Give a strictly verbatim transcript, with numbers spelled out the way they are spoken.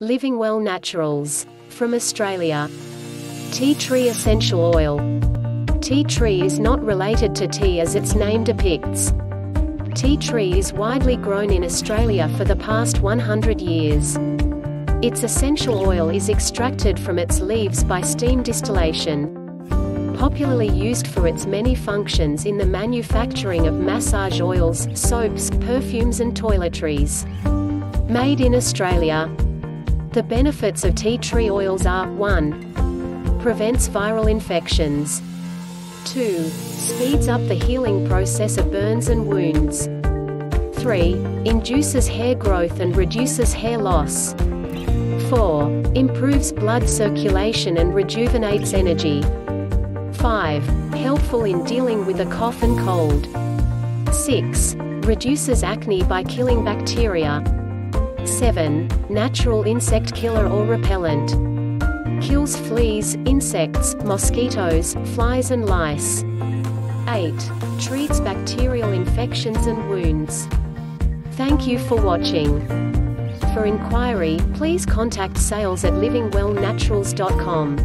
Living Well Naturals. From Australia. Tea tree essential oil. Tea tree is not related to tea as its name depicts. Tea tree is widely grown in Australia for the past one hundred years. Its essential oil is extracted from its leaves by steam distillation. Popularly used for its many functions in the manufacturing of massage oils, soaps, perfumes and toiletries. Made in Australia. The benefits of tea tree oils are: one. Prevents viral infections. two. Speeds up the healing process of burns and wounds. three. Induces hair growth and reduces hair loss. four. Improves blood circulation and rejuvenates energy. five. Helpful in dealing with a cough and cold. six. Reduces acne by killing bacteria. seven. Natural insect killer or repellent. Kills fleas, insects, mosquitoes, flies and lice. eight. Treats bacterial infections and wounds. Thank you for watching. For inquiry, please contact sales at living well naturals dot com.